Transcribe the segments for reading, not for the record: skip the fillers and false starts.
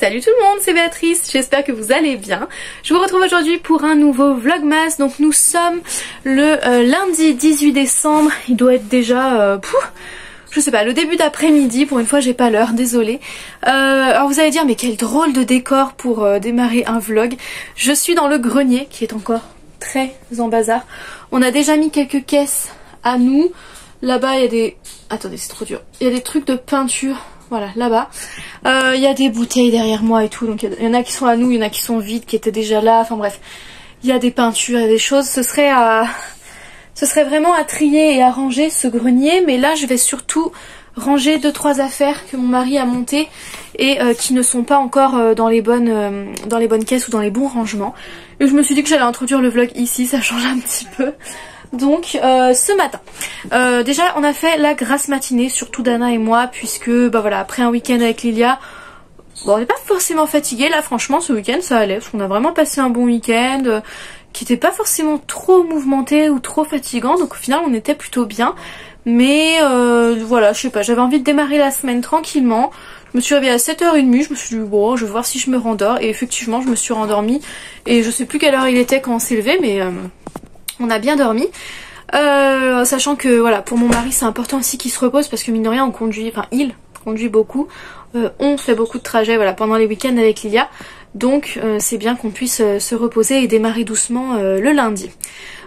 Salut tout le monde, c'est Béatrice, j'espère que vous allez bien. Je vous retrouve aujourd'hui pour un nouveau Vlogmas. Donc nous sommes le lundi 18 décembre, il doit être déjà... je sais pas, le début d'après-midi, pour une fois j'ai pas l'heure, désolée. Alors vous allez dire, mais quel drôle de décor pour démarrer un vlog. Je suis dans le grenier, qui est encore très en bazar. On a déjà mis quelques caisses à nous. Là-bas il y a des... Attendez, c'est trop dur. Il y a des trucs de peinture, voilà, là-bas. Il y a des bouteilles derrière moi et tout, donc il y en a qui sont à nous, il y en a qui sont vides, qui étaient déjà là, enfin bref. Il y a des peintures, il y a des choses, ce serait vraiment à trier et à ranger ce grenier, mais là je vais surtout ranger 2-3 affaires que mon mari a montées et qui ne sont pas encore dans les bonnes caisses ou dans les bons rangements. Et je me suis dit que j'allais introduire le vlog ici, ça change un petit peu. Donc ce matin, déjà on a fait la grasse matinée, surtout Dana et moi, puisque bah voilà, après un week-end avec Lilia, bon, on n'est pas forcément fatigués. Là franchement ce week-end ça allait, parce qu'on a vraiment passé un bon week-end. Qui n'était pas forcément trop mouvementé ou trop fatigant, donc au final on était plutôt bien, mais voilà, je sais pas, j'avais envie de démarrer la semaine tranquillement. Je me suis réveillée à 7h30, je me suis dit bon, je vais voir si je me rendors, et effectivement je me suis rendormie, et je sais plus quelle heure il était quand on s'est levé, mais on a bien dormi. Sachant que voilà, pour mon mari c'est important aussi qu'il se repose, parce que mine de rien on conduit, enfin il conduit beaucoup, on fait beaucoup de trajets voilà, pendant les week-ends avec Lilia. Donc c'est bien qu'on puisse se reposer et démarrer doucement le lundi.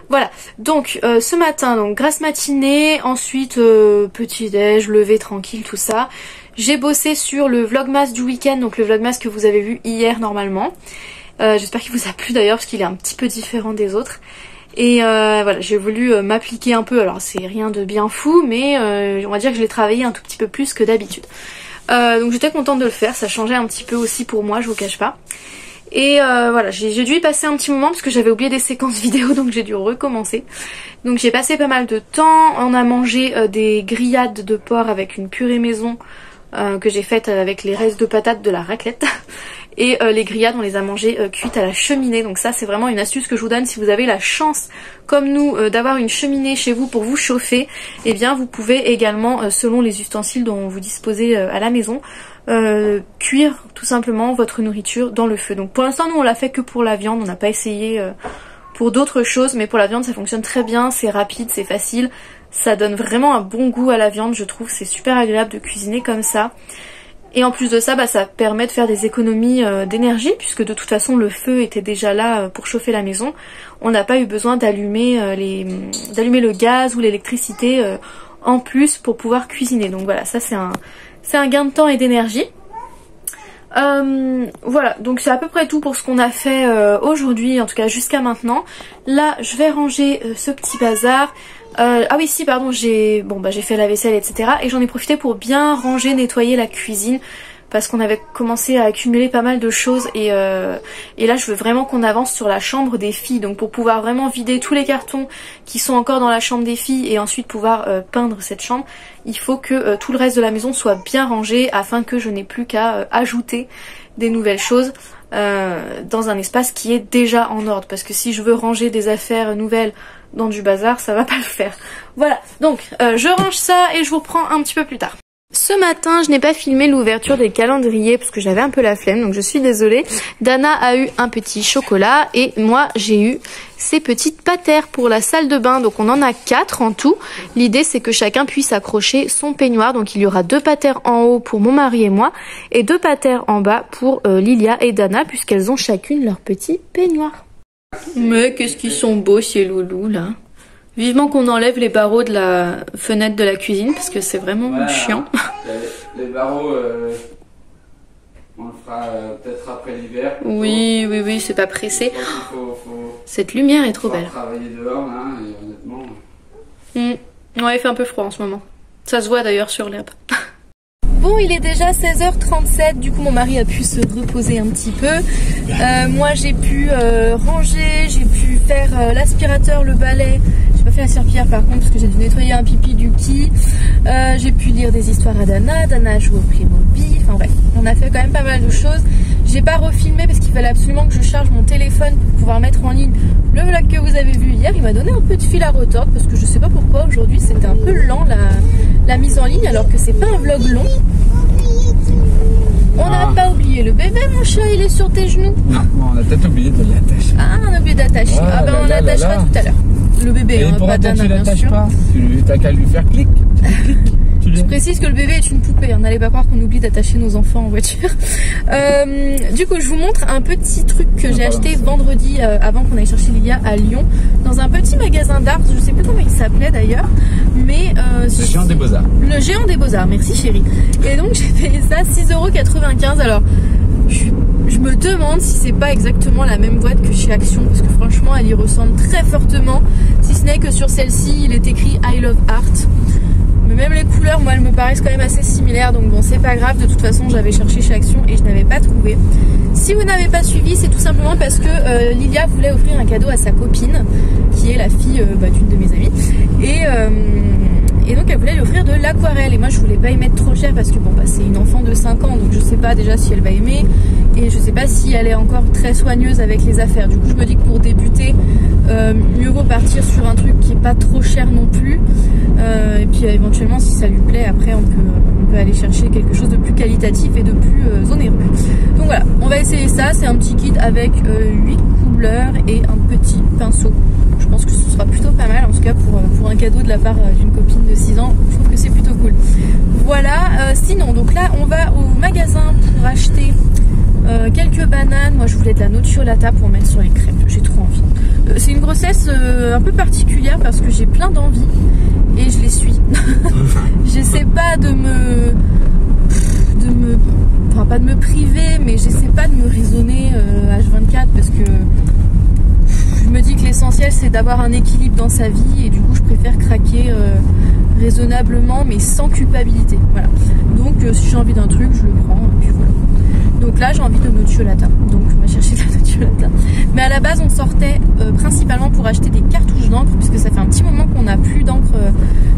Voilà, donc ce matin, donc grasse matinée, ensuite petit déj, lever tranquille, tout ça. J'ai bossé sur le vlogmas du week-end, donc le vlogmas que vous avez vu hier normalement. J'espère qu'il vous a plu d'ailleurs, parce qu'il est un petit peu différent des autres. Et voilà, j'ai voulu m'appliquer un peu, alors c'est rien de bien fou, mais on va dire que je l'ai travaillé un tout petit peu plus que d'habitude. Donc j'étais contente de le faire, ça changeait un petit peu aussi pour moi, je vous cache pas. Et voilà, j'ai dû y passer un petit moment parce que j'avais oublié des séquences vidéo, donc j'ai dû recommencer. Donc j'ai passé pas mal de temps, on a mangé des grillades de porc avec une purée maison que j'ai faite avec les restes de patates de la raclette. Et les grillades, on les a mangées cuites à la cheminée. Donc ça, c'est vraiment une astuce que je vous donne. Si vous avez la chance, comme nous, d'avoir une cheminée chez vous pour vous chauffer, eh bien, vous pouvez également, selon les ustensiles dont vous disposez à la maison, cuire tout simplement votre nourriture dans le feu. Donc pour l'instant, nous, on l'a fait que pour la viande. On n'a pas essayé pour d'autres choses. Mais pour la viande, ça fonctionne très bien. C'est rapide, c'est facile. Ça donne vraiment un bon goût à la viande, je trouve. C'est super agréable de cuisiner comme ça. Et en plus de ça, bah, ça permet de faire des économies d'énergie, puisque de toute façon le feu était déjà là pour chauffer la maison. On n'a pas eu besoin d'allumer le gaz ou l'électricité en plus pour pouvoir cuisiner. Donc voilà, ça c'est un gain de temps et d'énergie. Voilà, donc c'est à peu près tout pour ce qu'on a fait aujourd'hui, en tout cas jusqu'à maintenant. Là, je vais ranger ce petit bazar. Ah oui, si, pardon, j'ai fait la vaisselle, etc. Et j'en ai profité pour bien ranger, nettoyer la cuisine, parce qu'on avait commencé à accumuler pas mal de choses. Et là, je veux vraiment qu'on avance sur la chambre des filles. Donc pour pouvoir vraiment vider tous les cartons qui sont encore dans la chambre des filles et ensuite pouvoir peindre cette chambre, il faut que tout le reste de la maison soit bien rangé afin que je n'ai plus qu'à ajouter des nouvelles choses dans un espace qui est déjà en ordre. Parce que si je veux ranger des affaires nouvelles dans du bazar, ça va pas le faire. Voilà, donc je range ça et je vous reprends un petit peu plus tard. Ce matin, je n'ai pas filmé l'ouverture des calendriers parce que j'avais un peu la flemme, donc je suis désolée. Dana a eu un petit chocolat et moi j'ai eu ces petites patères pour la salle de bain. Donc on en a 4 en tout. L'idée c'est que chacun puisse accrocher son peignoir. Donc il y aura 2 patères en haut pour mon mari et moi et 2 patères en bas pour Lilia et Dana, puisqu'elles ont chacune leur petit peignoir. Mais qu'est-ce qu'ils sont beaux ces loulous là. Vivement qu'on enlève les barreaux de la fenêtre de la cuisine, parce que c'est vraiment voilà, chiant. Les barreaux, on le fera peut-être après l'hiver. Oui, oui, oui, c'est pas pressé. Cette lumière est trop belle. On va travailler dehors, hein, et honnêtement... Ouais, il fait un peu froid en ce moment. Ça se voit d'ailleurs sur l'herbe. Bon, il est déjà 16h37, du coup mon mari a pu se reposer un petit peu. Moi j'ai pu ranger, j'ai pu faire l'aspirateur, le balai. J'ai pas fait la serpillière par contre parce que j'ai dû nettoyer un pipi du Yuki. J'ai pu lire des histoires à Dana, Dana a joué au Primo Bibi. Enfin bref, on a fait quand même pas mal de choses. J'ai pas refilmé parce qu'il fallait absolument que je charge mon téléphone pour pouvoir mettre en ligne le vlog que vous avez vu hier. Il m'a donné un peu de fil à retordre parce que je sais pas pourquoi aujourd'hui c'était un peu lent la mise en ligne alors que c'est pas un vlog long. On n'a pas oublié le bébé, mon chat, il est sur tes genoux. Non, on a peut-être oublié de l'attacher. Ah, on a oublié d'attacher. Ah, ben on l'attachera tout à l'heure. Le bébé, hein, pas Dana, bien sûr. Tu n'as qu'à lui faire clic. Je précise que le bébé est une poupée, n'allez pas croire qu'on oublie d'attacher nos enfants en voiture. Du coup, je vous montre un petit truc que j'ai acheté vendredi avant qu'on aille chercher Lilia à Lyon, dans un petit magasin d'art, je sais plus comment il s'appelait d'ailleurs, mais... Le géant des beaux-arts. Le géant des beaux-arts, merci chérie. Et donc j'ai payé ça 6,95€, alors je me demande si c'est pas exactement la même boîte que chez Action, parce que franchement elle y ressemble très fortement, si ce n'est que sur celle-ci il est écrit I love art. Même les couleurs, moi, elles me paraissent quand même assez similaires. Donc bon, c'est pas grave. De toute façon, j'avais cherché chez Action et je n'avais pas trouvé. Si vous n'avez pas suivi, c'est tout simplement parce que Lilia voulait offrir un cadeau à sa copine, qui est la fille d'une de mes amies. Et donc, elle voulait lui offrir de l'aquarelle. Et moi, je voulais pas y mettre trop cher parce que bon, bah, c'est une enfant de 5 ans. Donc, je sais pas déjà si elle va aimer. Et je sais pas si elle est encore très soigneuse avec les affaires. Du coup, je me dis que pour débuter, mieux vaut partir sur un truc qui est pas trop cher non plus. Et puis éventuellement si ça lui plaît après on peut aller chercher quelque chose de plus qualitatif et de plus onéreux. Donc voilà, on va essayer ça, c'est un petit kit avec 8 couleurs et un petit pinceau. Je pense que ce sera plutôt pas mal, en tout cas pour un cadeau de la part d'une copine de 6 ans, je trouve que c'est plutôt cool. Voilà, sinon donc là on va au magasin pour acheter quelques bananes. Moi je voulais de la Nociolata pour mettre sur les crêpes, j'ai trop envie. C'est une grossesse un peu particulière parce que j'ai plein d'envie et je les suis. J'essaie pas enfin pas de me priver, mais j'essaie pas de me raisonner H24 parce que je me dis que l'essentiel c'est d'avoir un équilibre dans sa vie et du coup je préfère craquer raisonnablement mais sans culpabilité. Voilà. Donc si j'ai envie d'un truc, je le prends et puis voilà. Donc là j'ai envie de Nociolata, donc on va chercher de la Nociolata. Mais à la base on sortait principalement pour acheter des cartouches d'encre, puisque ça fait un petit moment qu'on n'a plus d'encre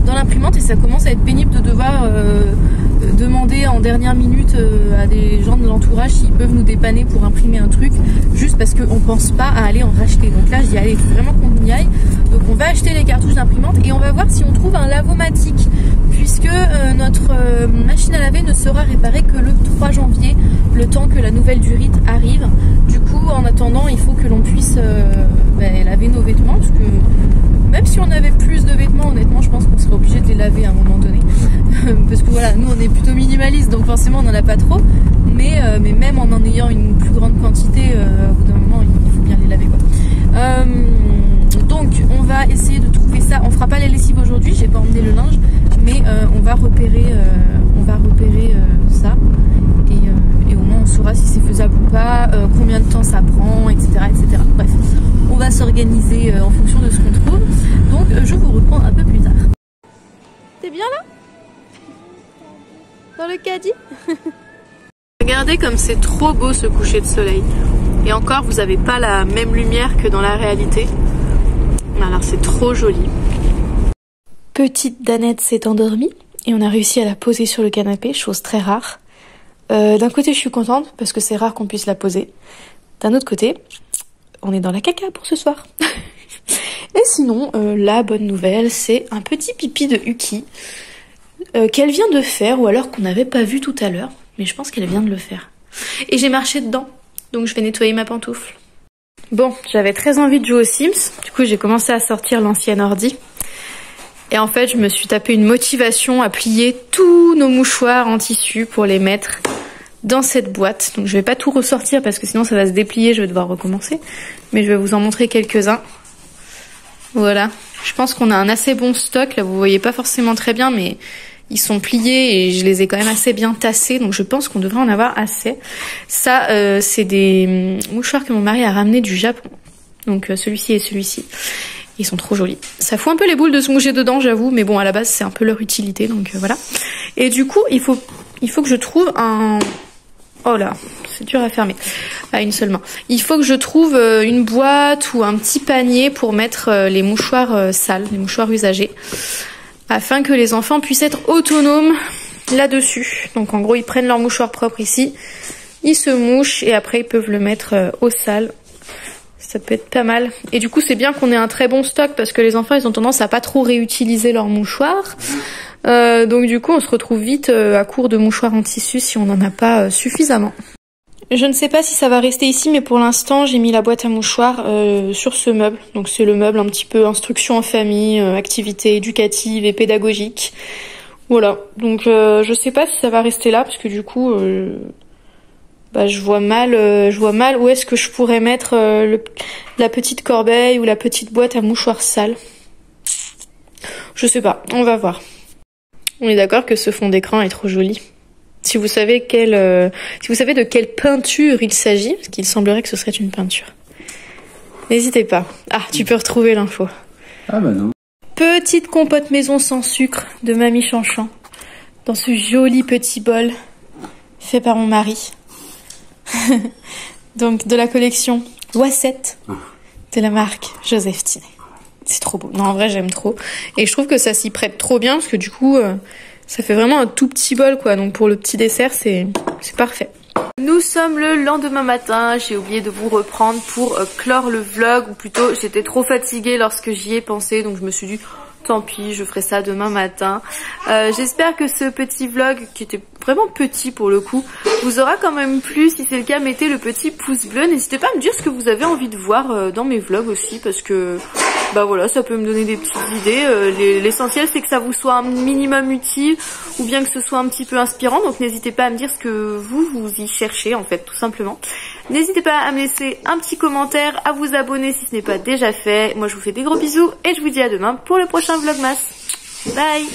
dans l'imprimante et ça commence à être pénible de devoir demander en dernière minute à des gens de l'entourage s'ils peuvent nous dépanner pour imprimer un truc, juste parce qu'on pense pas à aller en racheter. Donc là je dis allez, faut vraiment qu'on y aille, donc on va acheter les cartouches d'imprimante et on va voir si on trouve un lavomatique, puisque notre machine à laver ne sera réparée que le 3 janvier, le temps que la nouvelle du rite arrive. Du coup en attendant il faut que l'on puisse laver nos vêtements, parce que même si on avait plus de vêtements, honnêtement je pense qu'on serait obligé de les laver à un moment donné parce que voilà, nous on est plutôt minimaliste donc forcément on n'en a pas trop, mais même en ayant une plus grande quantité au bout d'un moment il faut bien les laver quoi. Donc on va essayer de trouver ça, on fera pas les lessives aujourd'hui, j'ai pas emmené le linge, mais on va repérer ça et au moins on saura si c'est faisable ou pas, combien de temps ça prend, etc. Bref, on va s'organiser en fonction de ce qu'on trouve, donc je vous reprends un peu plus tard. T'es bien là ? Dans le caddie ? Regardez comme c'est trop beau ce coucher de soleil, et encore vous n'avez pas la même lumière que dans la réalité, alors c'est trop joli. Petite Danette s'est endormie et on a réussi à la poser sur le canapé, chose très rare. D'un côté je suis contente parce que c'est rare qu'on puisse la poser, d'un autre côté on est dans la caca pour ce soir. Et sinon la bonne nouvelle c'est un petit pipi de Yuki qu'elle vient de faire, ou alors qu'on n'avait pas vu tout à l'heure, mais je pense qu'elle vient de le faire et j'ai marché dedans, donc je vais nettoyer ma pantoufle. Bon, j'avais très envie de jouer aux Sims, du coup j'ai commencé à sortir l'ancienne ordi. Et en fait, je me suis tapé une motivation à plier tous nos mouchoirs en tissu pour les mettre dans cette boîte. Donc je vais pas tout ressortir parce que sinon ça va se déplier, je vais devoir recommencer. Mais je vais vous en montrer quelques-uns. Voilà, je pense qu'on a un assez bon stock. Là, vous voyez pas forcément très bien, mais ils sont pliés et je les ai quand même assez bien tassés. Donc je pense qu'on devrait en avoir assez. Ça, c'est des mouchoirs que mon mari a ramenés du Japon. Donc celui-ci et celui-ci. Ils sont trop jolis. Ça fout un peu les boules de se moucher dedans, j'avoue, mais bon, à la base, c'est un peu leur utilité, donc voilà. Et du coup, il faut que je trouve un... Oh là, c'est dur à fermer. À une seule main. Il faut que je trouve une boîte ou un petit panier pour mettre les mouchoirs sales, les mouchoirs usagés, afin que les enfants puissent être autonomes là-dessus. Donc en gros, ils prennent leur mouchoir propre ici, ils se mouchent et après, ils peuvent le mettre au sale. Ça peut être pas mal. Et du coup, c'est bien qu'on ait un très bon stock parce que les enfants, ils ont tendance à pas trop réutiliser leurs mouchoirs. Donc du coup on se retrouve vite à court de mouchoirs en tissu si on n'en a pas suffisamment. Je ne sais pas si ça va rester ici, mais pour l'instant j'ai mis la boîte à mouchoirs sur ce meuble. Donc c'est le meuble un petit peu instruction en famille, activité éducative et pédagogique. Voilà, donc je sais pas si ça va rester là, parce que du coup je vois mal où est-ce que je pourrais mettre la petite corbeille ou la petite boîte à mouchoirs sales. Je sais pas, on va voir. On est d'accord que ce fond d'écran est trop joli. Si vous savez de quelle peinture il s'agit, parce qu'il semblerait que ce serait une peinture, n'hésitez pas. Ah, tu peux retrouver l'info. Ah bah non. Petite compote maison sans sucre de Mamie Chanchan, dans ce joli petit bol fait par mon mari. Donc de la collection Oissette de la marque Joseph Tinet. C'est trop beau. Non, en vrai, j'aime trop. Et je trouve que ça s'y prête trop bien, parce que du coup, ça fait vraiment un tout petit bol, quoi. Donc pour le petit dessert, c'est parfait. Nous sommes le lendemain matin. J'ai oublié de vous reprendre pour clore le vlog, ou plutôt, j'étais trop fatiguée lorsque j'y ai pensé, donc je me suis dit... Tant pis, je ferai ça demain matin. J'espère que ce petit vlog, qui était vraiment petit pour le coup, vous aura quand même plu. Si c'est le cas, mettez le petit pouce bleu. N'hésitez pas à me dire ce que vous avez envie de voir dans mes vlogs aussi, parce que bah voilà, ça peut me donner des petites idées. L'essentiel, c'est que ça vous soit un minimum utile, ou bien que ce soit un petit peu inspirant. Donc n'hésitez pas à me dire ce que vous y cherchez, en fait, tout simplement. N'hésitez pas à me laisser un petit commentaire, à vous abonner si ce n'est pas déjà fait. Moi, je vous fais des gros bisous et je vous dis à demain pour le prochain Vlogmas. Bye!